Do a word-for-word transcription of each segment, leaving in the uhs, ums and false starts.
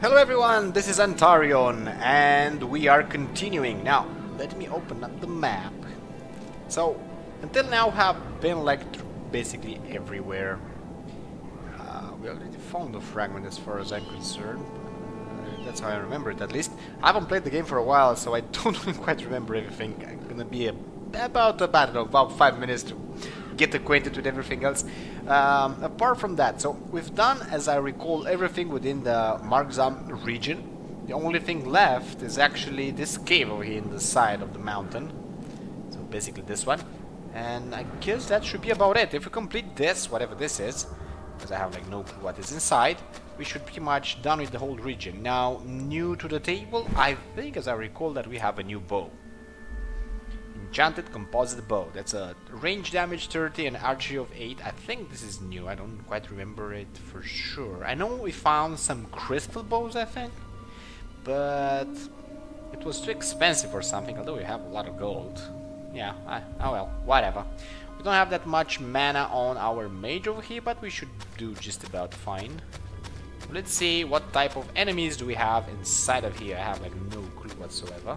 Hello everyone, this is Antharion, and we are continuing. Now, let me open up the map. So, until now have been like basically everywhere. Uh, we already found the fragment as far as I'm concerned. Uh, that's how I remember it at least. I haven't played the game for a while, so I don't quite remember everything. I'm gonna be a, about, about, I don't know, about five minutes to get acquainted with everything else. Um, apart from that, so we've done, as I recall, everything within the Marghzahn region. The only thing left is actually this cave over here in the side of the mountain. So basically this one. And I guess that should be about it. If we complete this, whatever this is, because I have like no clue what is inside, we should pretty much done with the whole region. Now, new to the table, I think, as I recall, that we have a new bow. Enchanted composite bow. That's a range damage thirty and archery of eight. I think this is new. I don't quite remember it for sure. I know we found some crystal bows, I think, but it was too expensive or something, although we have a lot of gold. Yeah, I, oh well, whatever. We don't have that much mana on our mage over here, but we should do just about fine. Let's see what type of enemies do we have inside of here. I have like no clue whatsoever.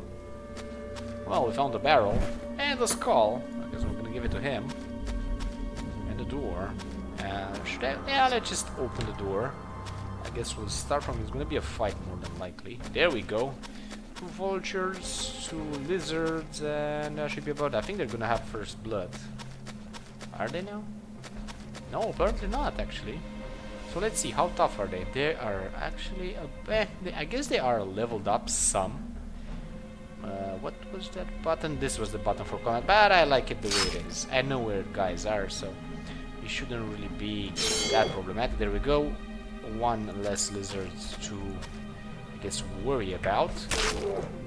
Well, we found a barrel, and a skull, I guess we're gonna give it to him, and a door. Uh, should I? Yeah, let's just open the door. I guess we'll start from, it's gonna be a fight more than likely. There we go. Two vultures, two lizards, and that should be about it. I think they're gonna have first blood. Are they now? No, apparently not, actually. So let's see, how tough are they? They are actually, a, eh, they, I guess they are leveled up some. Uh, what was that button? This was the button for combat, but I like it the way it is. I know where guys are, so it shouldn't really be that problematic. There we go. One less lizards to, I guess, worry about.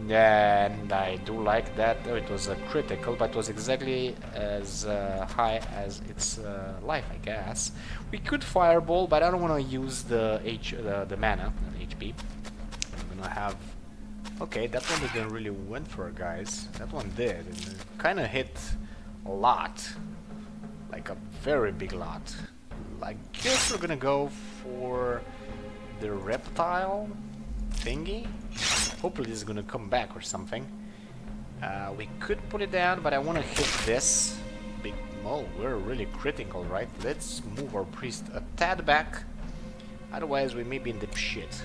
And I do like that. Oh, it was a critical, but it was exactly as uh, high as its uh, life, I guess. We could fireball, but I don't want to use the H, uh, the mana, the H P. I'm gonna have. Okay, that one didn't really went for it, guys. That one did, and it kind of hit a lot, like a very big lot. I guess we're gonna go for the reptile thingy. Hopefully this is gonna come back or something. Uh, we could put it down, but I want to hit this big mole. We're really critical, right? Let's move our priest a tad back, otherwise we may be in deep shit.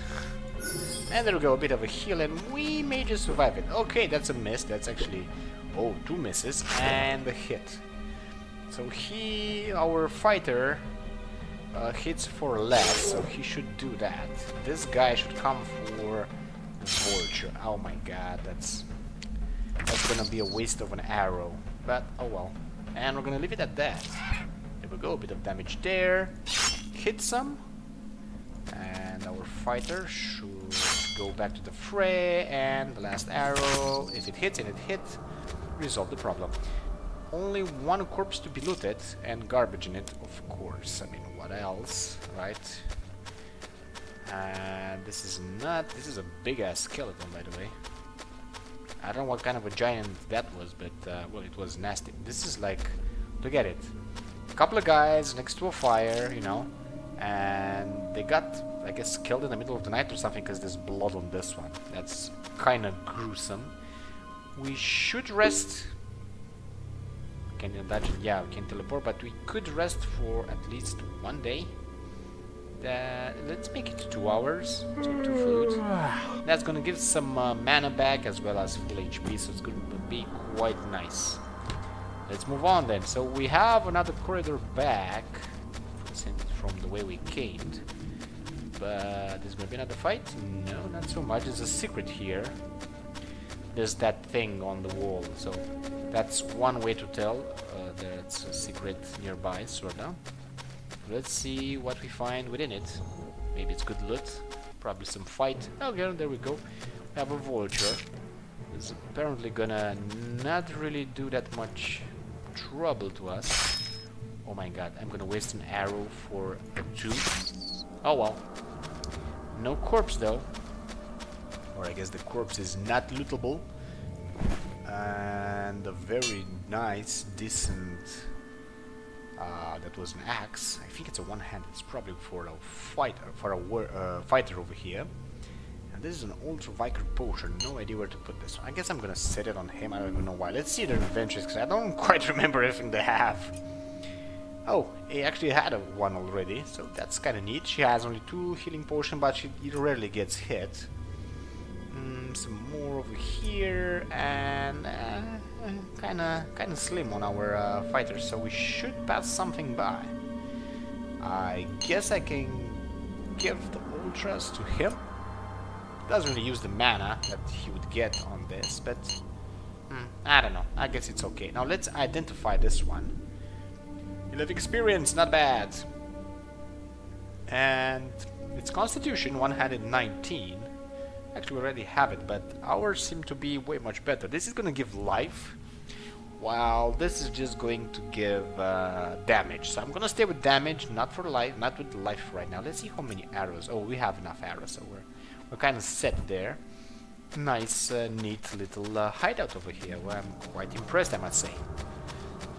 And there we go, a bit of a heal, and we may just survive it. Okay, that's a miss, that's actually... Oh, two misses, and a hit. So he, our fighter, uh, hits for less, so he should do that. This guy should come for the vulture. Oh my god, that's... That's gonna be a waste of an arrow. But, oh well. And we're gonna leave it at that. There we go, a bit of damage there. Hit some. And our fighter should go back to the fray, and the last arrow, if it hits and it hit, resolve the problem. Only one corpse to be looted, and garbage in it, of course. I mean, what else, right? And uh, this is not, this is a big-ass skeleton, by the way. I don't know what kind of a giant that was, but, uh, well, it was nasty. This is like, look at it. A couple of guys next to a fire, you know. And they got, I guess, killed in the middle of the night or something, because there's blood on this one. That's kind of gruesome. We should rest. Can you imagine? Yeah, we can teleport, but we could rest for at least one day. Uh, let's make it two hours. So two food. That's gonna give some uh, mana back as well as full H P, so it's gonna be quite nice. Let's move on then. So we have another corridor back. From the way we came, but there's gonna be another fight? No, not so much. There's a secret here. There's that thing on the wall, so that's one way to tell uh, there's a secret nearby, sorta. Let's see what we find within it. Maybe it's good loot, probably some fight. Okay, there we go. We have a vulture. It's apparently gonna not really do that much trouble to us. Oh my god, I'm gonna waste an arrow for a two. Oh well. No corpse though. Or I guess the corpse is not lootable. And a very nice, decent... Uh, that was an axe. I think it's a one-handed. It's probably for a fighter, for a war, uh, fighter over here. This is an Ultra Viker potion. No idea where to put this. I guess I'm gonna set it on him. I don't even know why. Let's see their adventures, because I don't quite remember everything they have. Oh, he actually had a one already, so that's kind of neat. She has only two healing potions, but she rarely gets hit. Mm, some more over here, and kind of kind of slim on our uh, fighters, so we should pass something by. I guess I can give the ultras to him. Doesn't really use the mana that he would get on this, but mm, I don't know. I guess it's okay. Now let's identify this one. eleven experience, not bad. And it's Constitution, one-handed nineteen. Actually, we already have it, but ours seem to be way much better. This is gonna give life, while this is just going to give uh, damage. So I'm gonna stay with damage, not for life, not with life right now. Let's see how many arrows. Oh, we have enough arrows, so we're we're kind of set there. Nice, uh, neat little uh, hideout over here. Well, I'm quite impressed, I must say.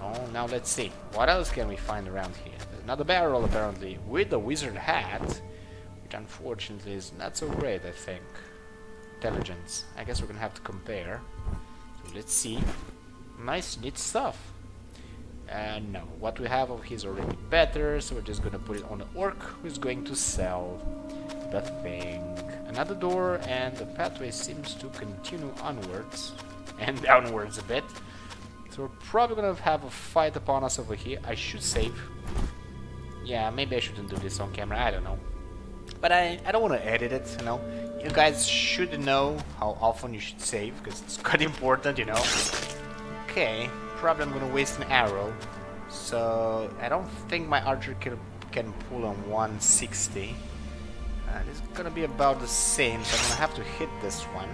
Oh, now let's see. What else can we find around here? There's another barrel, apparently, with a wizard hat, which unfortunately is not so great, I think. Intelligence. I guess we're gonna have to compare. So let's see. Nice, neat stuff. And uh, no, what we have of his already better, so we're just gonna put it on the orc who's going to sell the thing. Another door, and the pathway seems to continue onwards and downwards a bit. So we're probably gonna have a fight upon us over here. I should save. Yeah, maybe I shouldn't do this on camera, I don't know. But I, I don't want to edit it, you know. You guys should know how often you should save, because it's quite important, you know. Okay, probably I'm gonna waste an arrow. So I don't think my archer can, can pull on one sixty. And it's gonna be about the same, so I'm gonna have to hit this one.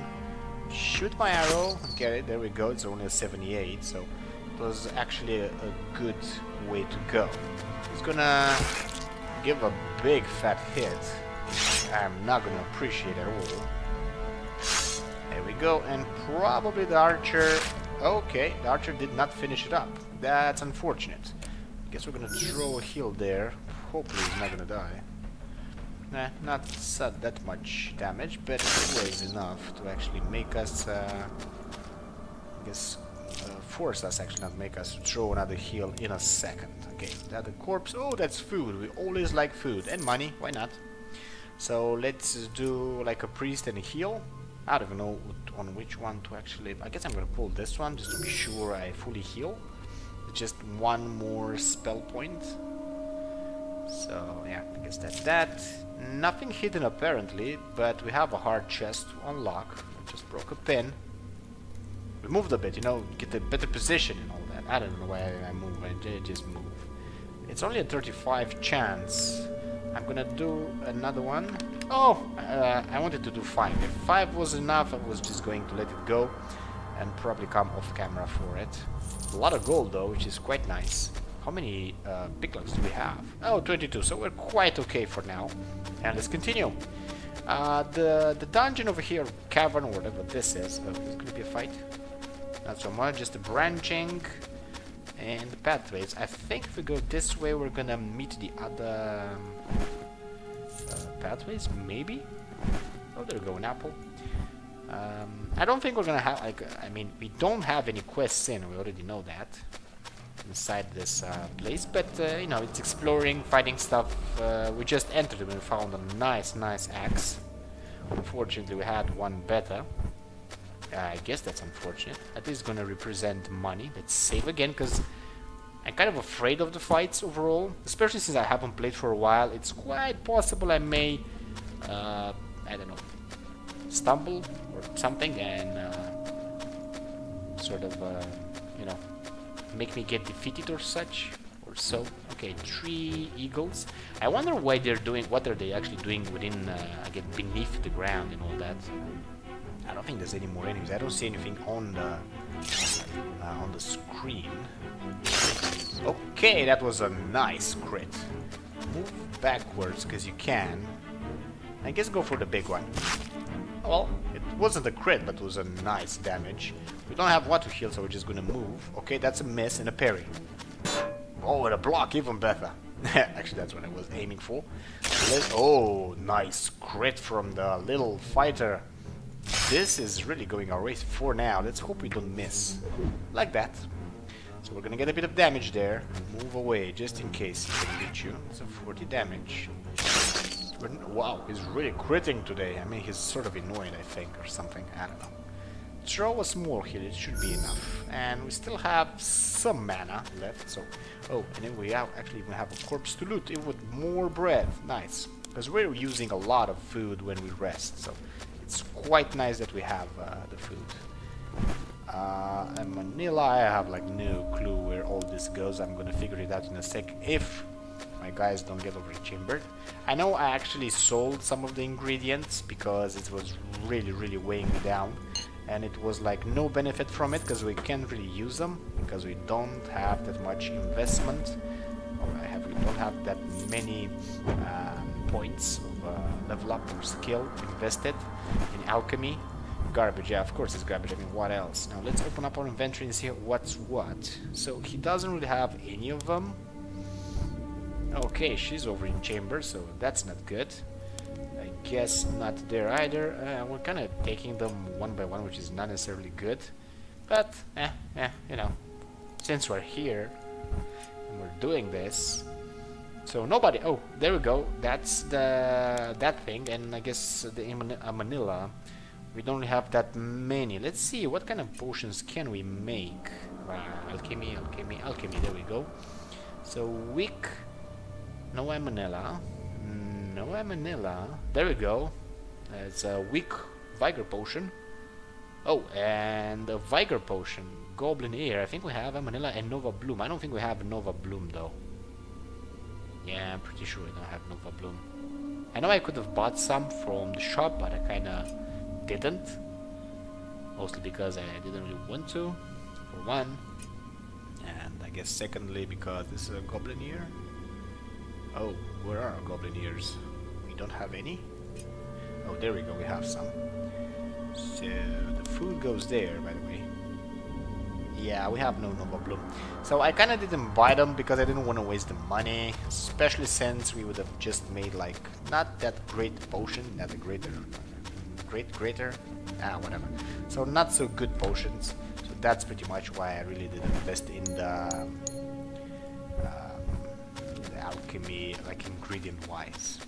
Shoot my arrow, get it, there we go, it's only a seventy-eight, so it was actually a, a good way to go. It's gonna give a big fat hit, I'm not gonna appreciate at all. There we go, and probably the archer, okay, the archer did not finish it up, that's unfortunate. I guess we're gonna throw a heal there, hopefully he's not gonna die. Nah, not uh, that much damage, but it was enough to actually make us, uh, I guess, uh, force us, actually not make us, throw another heal in a second. Okay, that a corpse, oh, that's food, we always like food, and money, why not? So let's do like a priest and a heal. I don't even know on which one to actually, I guess I'm gonna pull this one, just to be sure I fully heal. Just one more spell point. So yeah, I guess that's that. Nothing hidden apparently, but we have a hard chest to unlock. I just broke a pin. We moved a bit, you know, get a better position and all that. I don't know why I move, I just move. It's only a thirty-five chance. I'm gonna do another one. Oh, uh, I wanted to do five. If five was enough, I was just going to let it go and probably come off camera for it. A lot of gold though, which is quite nice. How many uh, picklocks do we have? Oh, twenty-two, so we're quite okay for now. And let's continue. Uh, the the dungeon over here, cavern, or whatever this is, oh, it's gonna be a fight. Not so much, just the branching and the pathways. I think if we go this way, we're gonna meet the other uh, pathways, maybe? Oh, there we go, an apple. Um, I don't think we're gonna have, like, I mean, we don't have any quests in, we already know that. Inside this uh, place, but uh, you know, it's exploring, fighting stuff. Uh, we just entered and we found a nice, nice axe. Unfortunately, we had one better. Uh, I guess that's unfortunate. That is gonna represent money. Let's save again, because I'm kind of afraid of the fights overall, especially since I haven't played for a while. It's quite possible I may, uh, I don't know, stumble or something and uh, sort of, uh, you know, make me get defeated or such or so. Okay, three eagles. I wonder why they're doing, what are they actually doing within, uh, again, beneath the ground and all that. I don't think there's any more enemies. I don't see anything on the uh, on the screen. Okay, that was a nice crit. Move backwards because you can. I guess go for the big one. Well, it wasn't a crit, but it was a nice damage. We don't have what to heal, so we're just gonna move. Okay, that's a miss and a parry. Oh, and a block, even better. Actually, that's what I was aiming for. Let oh, nice crit from the little fighter. This is really going our way for now. Let's hope we don't miss. Like that. So we're gonna get a bit of damage there. Move away, just in case he can beat you. So forty damage. Wow, he's really critting today. I mean, he's sort of annoyed, I think, or something. I don't know. Throw a small hit, it should be enough. And we still have some mana left, so... Oh, and then we have, actually we have a corpse to loot, even with more bread. Nice. Because we're using a lot of food when we rest, so... It's quite nice that we have uh, the food. Uh, and Manila, I have like no clue where all this goes. I'm gonna figure it out in a sec if my guys don't get overchambered. I know I actually sold some of the ingredients because it was really, really weighing me down. And it was like no benefit from it because we can't really use them because we don't have that much investment, or I have we don't have that many uh, points of uh, level up or skill invested in alchemy. Garbage, yeah, of course it's garbage. I mean, what else? Now let's open up our inventory and see what's what. So he doesn't really have any of them. Okay, she's over in chamber, so that's not good. I guess not there either. Uh, we're kind of taking them one by one, which is not necessarily good. But, eh, eh, you know, since we're here and we're doing this, so nobody. Oh, there we go. That's the that thing, and I guess the Amanella. We don't have that many. Let's see what kind of potions can we make. Uh, alchemy, alchemy, alchemy. There we go. So weak. No Amanella. No Amanella. There we go. Uh, it's a weak Vigor potion. Oh, and a Vigor potion. Goblin ear. I think we have Amanella and Nova Bloom. I don't think we have Nova Bloom though. Yeah, I'm pretty sure we don't have Nova Bloom. I know I could have bought some from the shop, but I kind of didn't. Mostly because I didn't really want to, for one. And I guess secondly because this is a Goblin ear. Oh, where are our Goblin ears? We don't have any? Oh, there we go, we have some. So, the food goes there, by the way. Yeah, we have no Nova Bloom. So, I kinda didn't buy them because I didn't want to waste the money. Especially since we would have just made, like, not that great potion, not a greater... Great, greater? Ah, whatever. So, not so good potions. So, that's pretty much why I really didn't invest in the... Uh, alchemy, like ingredient wise.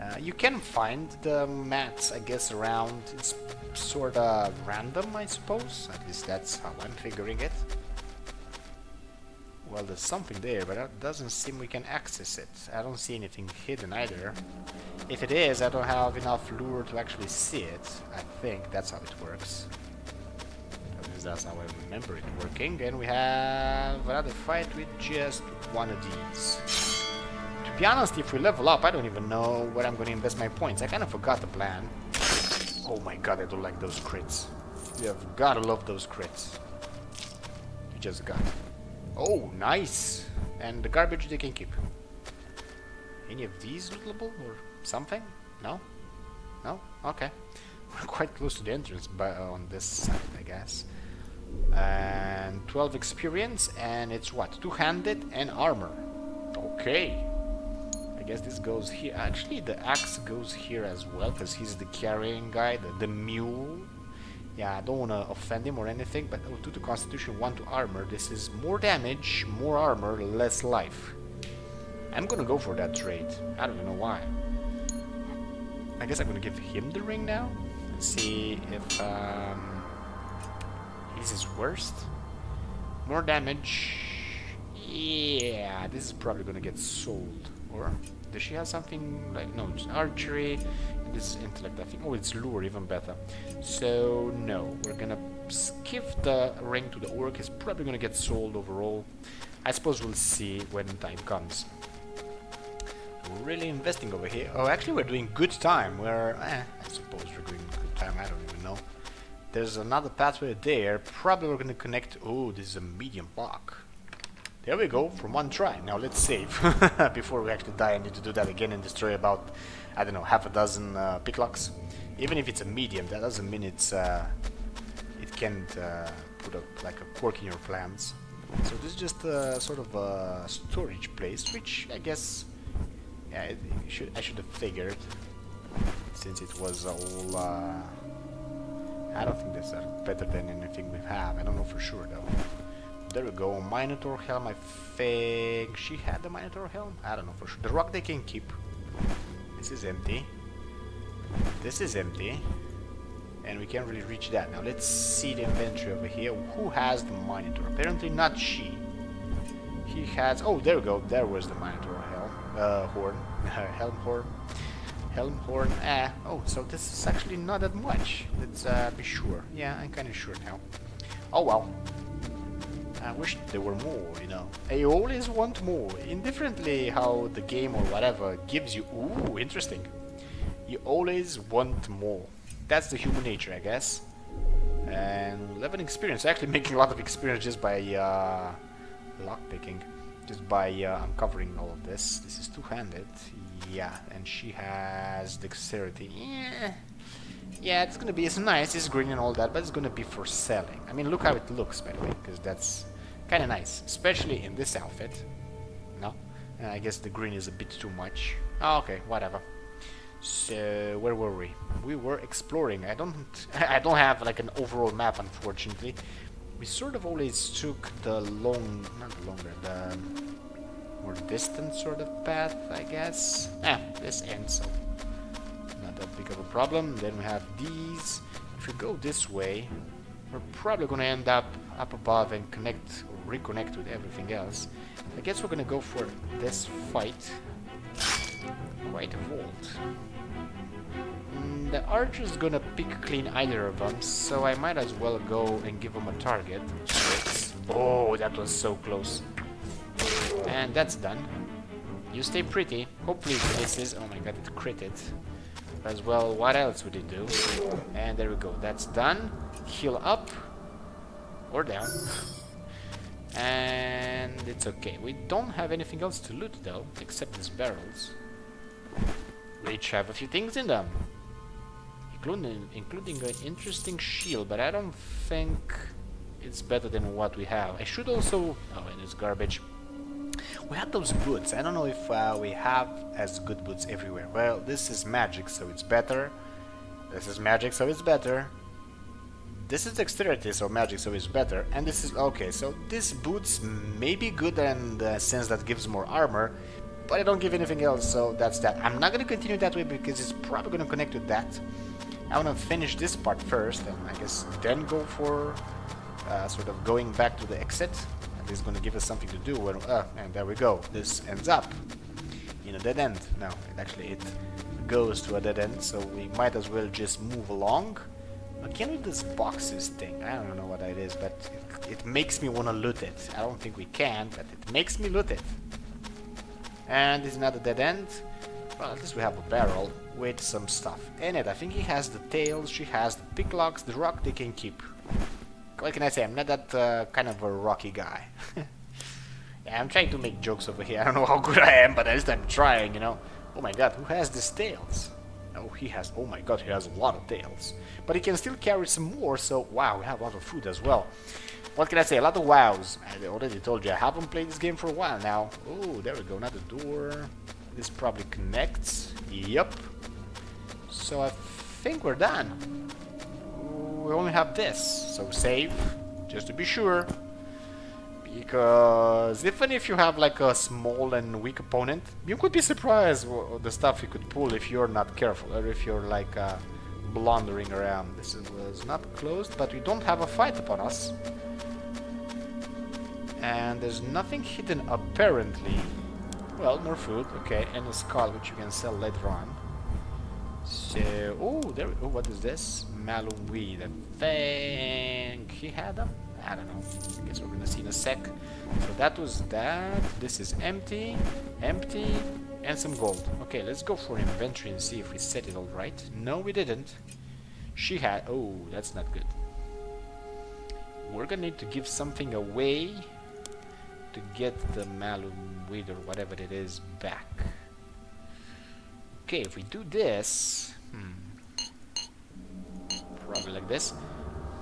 Uh, you can find the mats, I guess, around. It's sort of random, I suppose. At least that's how I'm figuring it. Well, there's something there, but it doesn't seem we can access it. I don't see anything hidden either. If it is, I don't have enough lure to actually see it. I think that's how it works. At least that's how I remember it working. And we have another fight with just one of these. To be honest, if we level up, I don't even know where I'm going to invest my points. I kind of forgot the plan. Oh my god, I don't like those crits. You have got to love those crits. You just got. Oh, nice! And the garbage they can keep. Any of these lootable or something? No? No? Okay. We're quite close to the entrance but on this side, I guess. And twelve experience, and it's what? Two-handed and armor. Okay. I guess this goes here. Actually, the axe goes here as well, because he's the carrying guy, the, the mule. Yeah, I don't want to offend him or anything, but oh, two to constitution, one to armor. This is more damage, more armor, less life. I'm going to go for that trade. I don't even know why. I guess I'm going to give him the ring now. Let's see if... Um, this is worst. More damage. Yeah, this is probably gonna get sold. Or does she have something like no? It's archery. And this is intellect, I think. Oh, it's lure, even better. So no, we're gonna skip the ring to the orc. It's probably gonna get sold overall. I suppose we'll see when time comes. We're really investing over here. Oh, actually, we're doing good time. We're eh, I suppose we're doing good time. I don't even know. There's another pathway there, probably we're gonna connect... Oh, this is a medium block. There we go, from one try. Now let's save. Before we actually die, I need to do that again and destroy about, I don't know, half a dozen uh, picklocks. Even if it's a medium, that doesn't mean it's... Uh, it can't uh, put a, like a cork in your plans. So this is just uh, sort of a storage place, which I guess yeah, it should, I should have figured, since it was all... Uh, I don't think that's better than anything we have. I don't know for sure though. There we go, Minotaur Helm. I think she had the Minotaur Helm? I don't know for sure. The rock they can keep. This is empty. This is empty. And we can't really reach that. Now let's see the inventory over here. Who has the Minotaur? Apparently not she. He has... Oh, there we go. There was the Minotaur Helm. Uh, horn. Helm horn. Helm horn. Ah. Oh, so this is actually not that much. Let's uh, be sure. Yeah, I'm kind of sure now. Oh, well. I wish there were more, you know. I always want more, indifferently how the game or whatever gives you. Ooh, interesting. You always want more. That's the human nature, I guess. And eleven experience. Actually making a lot of experience just by uh, lockpicking. Just by uh, uncovering all of this. This is two-handed. Yeah, and she has dexterity. Yeah. Yeah, it's gonna be, it's nice, it's green and all that, but it's gonna be for selling. I mean, look how it looks, by the way, because that's kind of nice, especially in this outfit. No? Uh, I guess the green is a bit too much. Oh, okay, whatever. So, where were we? We were exploring. I don't, I don't have like an overall map, unfortunately. We sort of always took the long, not the longer, the more distant sort of path, I guess. Ah, this ends. So. That big of a problem. Then we have these. If we go this way, we're probably gonna end up up above and connect or reconnect with everything else. I guess we're gonna go for this fight. Quite a vault. Mm, the archer's gonna pick clean either of them, so I might as well go and give them a target. Oh, that was so close. And that's done. You stay pretty. Hopefully this is... Oh my god, it critted. As well, what else would it do? And there we go, that's done. Heal up or down. And it's okay. We don't have anything else to loot though, except these barrels, which have a few things in them, including including an interesting shield, but I don't think it's better than what we have. I should also... oh, and it's garbage. We had those boots. I don't know if uh, we have as good boots everywhere. Well, this is magic, so it's better. This is magic, so it's better. This is dexterity, so magic, so it's better. And this is... okay, so these boots may be good in the sense that gives more armor, but I don't give anything else, so that's that. I'm not going to continue that way because it's probably going to connect to that. I want to finish this part first, and I guess then go for uh, sort of going back to the exit. Is going to give us something to do when, uh, and there we go, this ends up in a dead end. No, it actually it goes to a dead end, so we might as well just move along. I can't do this boxes thing. I don't know what that is, but it, it makes me want to loot it. I don't think we can, but it makes me loot it. And it's not a dead end. Well, at least we have a barrel with some stuff in it. I think he has the tails, she has the picklocks, the rock they can keep. What can I say? I'm not that uh, kind of a rocky guy. Yeah, I'm trying to make jokes over here. I don't know how good I am, but at least I'm trying, you know. Oh my god, who has these tails? Oh, he has... oh my god, he has a lot of tails. But he can still carry some more, so... wow, we have a lot of food as well. What can I say? A lot of wows. I already told you, I haven't played this game for a while now. Oh, there we go, another door. This probably connects. Yep. So I think we're done. We only have this, so save, just to be sure, because even if you have like a small and weak opponent, you could be surprised with the stuff you could pull if you're not careful, or if you're like uh, blundering around. This was not closed, but we don't have a fight upon us, and there's nothing hidden apparently. Well, more food, okay, and a skull which you can sell later on. So, oh, there, oh, what is this? Malum Weed. I think he had them? I don't know. I guess we're gonna see in a sec. So that was that. This is empty, empty, and some gold. Okay, let's go for inventory and see if we set it all right. No, we didn't. She had... oh, that's not good. We're gonna need to give something away to get the Malum Weed or whatever it is back. Okay, if we do this, hmm, probably like this,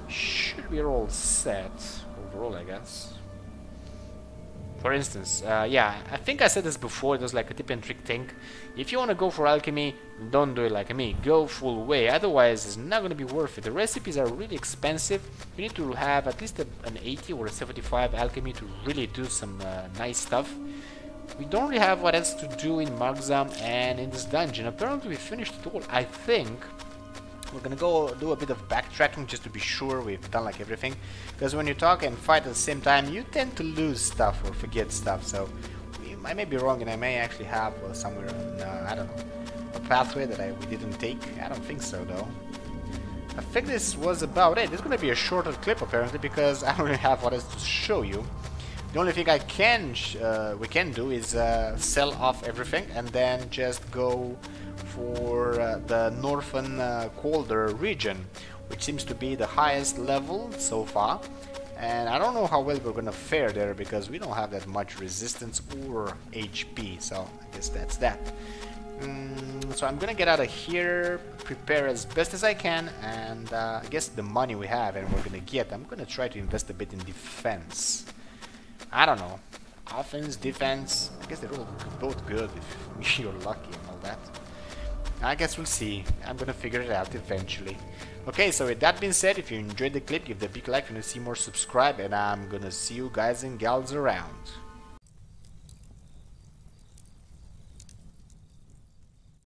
should be all set overall, I guess. For instance, uh, yeah, I think I said this before, it was like a tip and trick thing. If you want to go for alchemy, don't do it like me, go full way, otherwise it's not going to be worth it. The recipes are really expensive, you need to have at least a, an eighty or a seventy-five alchemy to really do some uh, nice stuff. We don't really have what else to do in Marghzahn and in this dungeon. Apparently we finished it all, I think. We're gonna go do a bit of backtracking just to be sure we've done like everything, because when you talk and fight at the same time you tend to lose stuff or forget stuff, so I may be wrong and I may actually have uh, somewhere, uh, I don't know, a pathway that I we didn't take. I don't think so though. I think this was about it. It's gonna be a shorter clip apparently because I don't really have what else to show you. The only thing I can sh uh, we can do is uh, sell off everything and then just go for uh, the northern uh, colder region, which seems to be the highest level so far, and I don't know how well we're gonna fare there because we don't have that much resistance or H P, so I guess that's that. Mm, so I'm gonna get out of here, prepare as best as I can, and uh, I guess the money we have and we're gonna get, I'm gonna try to invest a bit in defense. I don't know, offense, defense, I guess they're all both good if you're lucky and all that. I guess we'll see. I'm gonna figure it out eventually. Okay, so with that being said, if you enjoyed the clip, give the big like if you want to see more, subscribe, and I'm gonna see you guys and gals around.